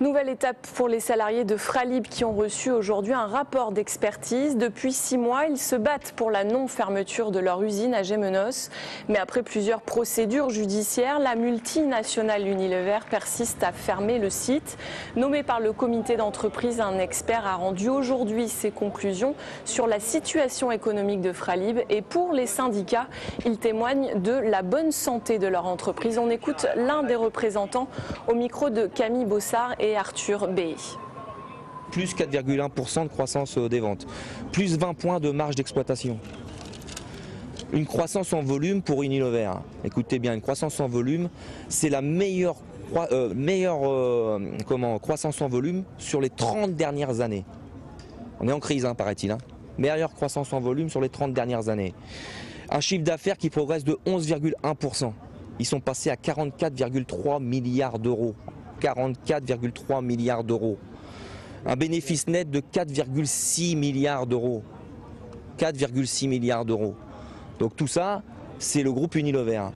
Nouvelle étape pour les salariés de Fralib qui ont reçu aujourd'hui un rapport d'expertise. Depuis 6 mois, ils se battent pour la non-fermeture de leur usine à Gémenos. Mais après plusieurs procédures judiciaires, la multinationale Unilever persiste à fermer le site. Nommé par le comité d'entreprise, un expert a rendu aujourd'hui ses conclusions sur la situation économique de Fralib. Et pour les syndicats, ils témoignent de la bonne santé de leur entreprise. On écoute l'un des représentants au micro de Camille Bossard et Arthur B. Plus 4,1% de croissance des ventes, plus 20 points de marge d'exploitation. Une croissance en volume pour Unilever. Écoutez bien, une croissance en volume, c'est la meilleure croissance en volume sur les 30 dernières années. On est en crise, hein, paraît-il. Hein. Meilleure croissance en volume sur les 30 dernières années. Un chiffre d'affaires qui progresse de 11,1%. Ils sont passés à 44,3 milliards d'euros. 44,3 milliards d'euros. Un bénéfice net de 4,6 milliards d'euros. 4,6 milliards d'euros. Donc tout ça, c'est le groupe Unilever.